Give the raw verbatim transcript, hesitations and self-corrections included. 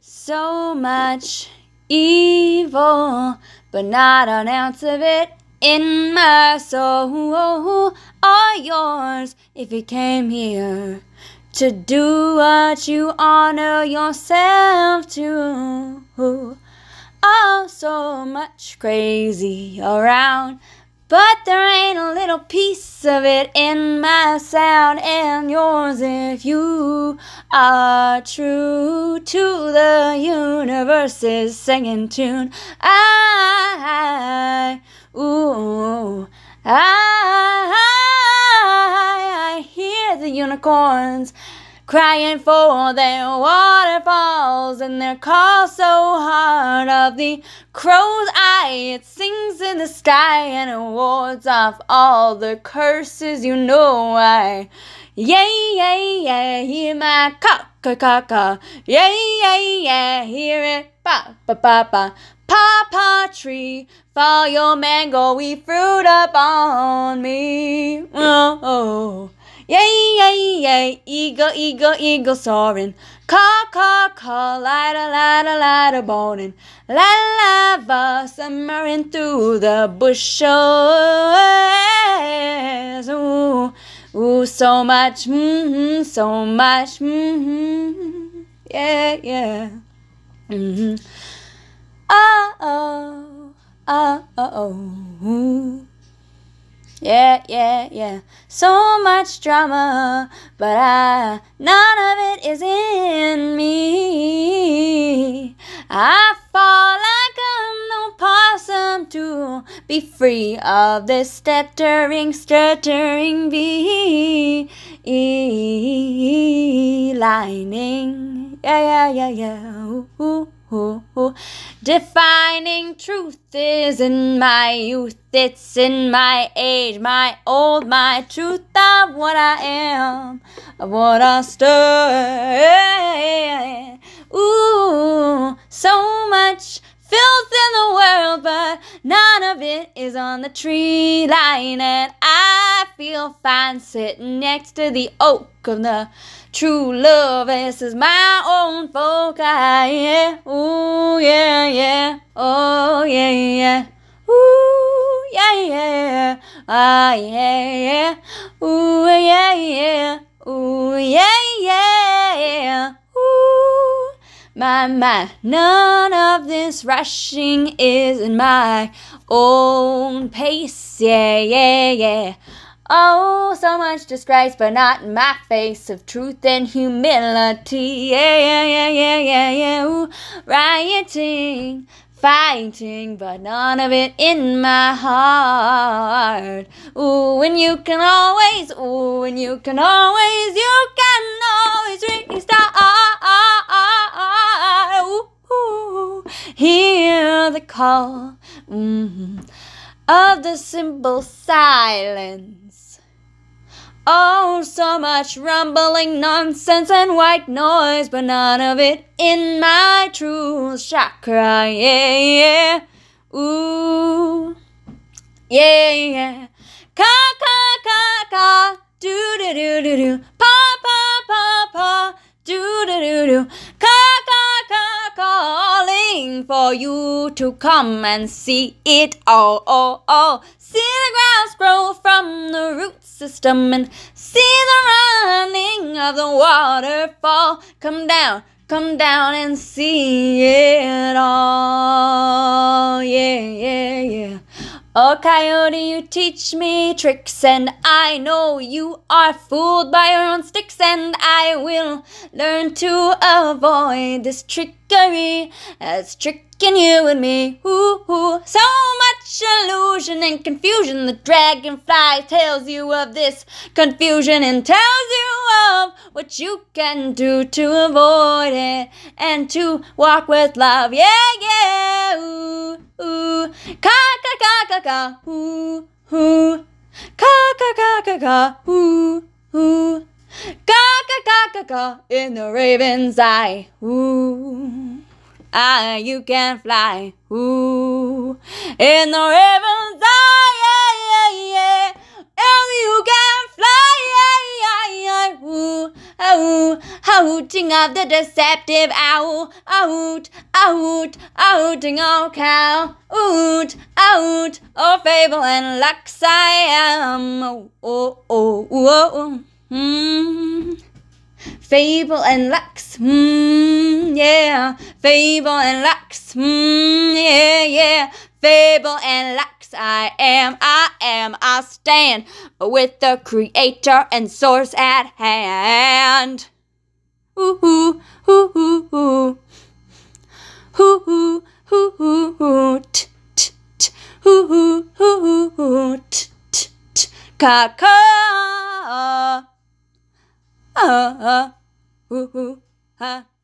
So much evil, but not an ounce of it in my soul or yours. If you came here to do what you honor yourself to, oh, so much crazy around, but there ain't a little piece of it in my sound and yours. If you are true to the universe's singing tune, I, ooh, I, I hear the unicorns crying for their waterfalls, and their call so hard of the crow's eye. It sings in the sky and it wards off all the curses, you know why. Yeah, yeah, yeah, hear my ca-ca-ca-ca. Yeah, yeah, yeah, hear it pa-pa-pa-pa. Papa tree, fall your mangoey fruit up on me. Oh, oh. Yay, yay, yay, eagle, eagle, eagle soaring. Caw, caw, caw, lighter, lighter, lighter boning. Lava simmering through the bushes. Ooh, ooh, so much, mm-hmm, so much, mm-hmm. Yeah, yeah. Mm-hmm. Oh, oh, oh, oh, oh. Ooh. Yeah, yeah, yeah. So much drama, but I, none of it is in me. I fall like I'm no possum to be free of this stuttering, stuttering bee lining. Yeah, yeah, yeah, yeah. Ooh, ooh. Ooh, ooh. Defining truth is in my youth, it's in my age, my old, my truth of what I am, of what I stand. Ooh, so much filth in the world, but none of it is on the tree line, and I feel fine sitting next to the oak of the true love. This is my own folk, I, yeah, oh yeah, yeah, oh yeah, yeah, ooh yeah, yeah, ah yeah, yeah, ooh yeah, yeah, ooh yeah, yeah, ooh. My, my, none of this rushing is in my own pace, yeah, yeah, yeah. Oh, so much disgrace, but not in my face of truth and humility, yeah, yeah, yeah, yeah, yeah, yeah. Ooh, rioting, fighting, but none of it in my heart. Ooh, and you can always, ooh, and you can always, you can always restart. Hear the call, mm-hmm, of the simple silence. Oh, so much rumbling nonsense and white noise, but none of it in my true chakra. Yeah, yeah, ooh, yeah, yeah. Ka ka ka ka, do do do do do, pa pa pa pa, do do do do, ka ka ka ka. For you to come and see it all, all, all. See the grass grow from the root system, and see the running of the waterfall. Come down, come down and see it all. Yeah, yeah, yeah. Oh, coyote, you teach me tricks, and I know you are fooled by your own sticks, and I will learn to avoid this trickery that's tricking you and me. Ooh, ooh. So much illusion and confusion. The dragonfly tells you of this confusion and tells you of what you can do to avoid it and to walk with love. Yeah, yeah, ooh, ooh. Ka-ka-ka-ka-ka, ooh, ooh. Ka-ka-ka-ka-ka, ooh, ooh. Ka-ka-ka-ka-ka, in the raven's eye, ooh. Ah, you can fly, ooh. In the raven's eye, yeah, yeah, yeah. Tell me who can fly. Ow, ow, outing of the deceptive owl. Out, out, outing of cow. Out, out, oh fable and lux I am. Oh, oh, oh, oh, oh. Mm. Fable and lux, mm, yeah. Fable and lux, mm, yeah, yeah. Fable and lux, I am, I am, I stand with the creator and source at hand. Ooh, ooh, ooh, ooh, ooh. Ooh, ooh, ooh, ooh, ooh. T, t, t. Ooh, ooh, ooh, ooh, t, t, t. Ka-ka. Uh, uh, ooh, ooh, ha.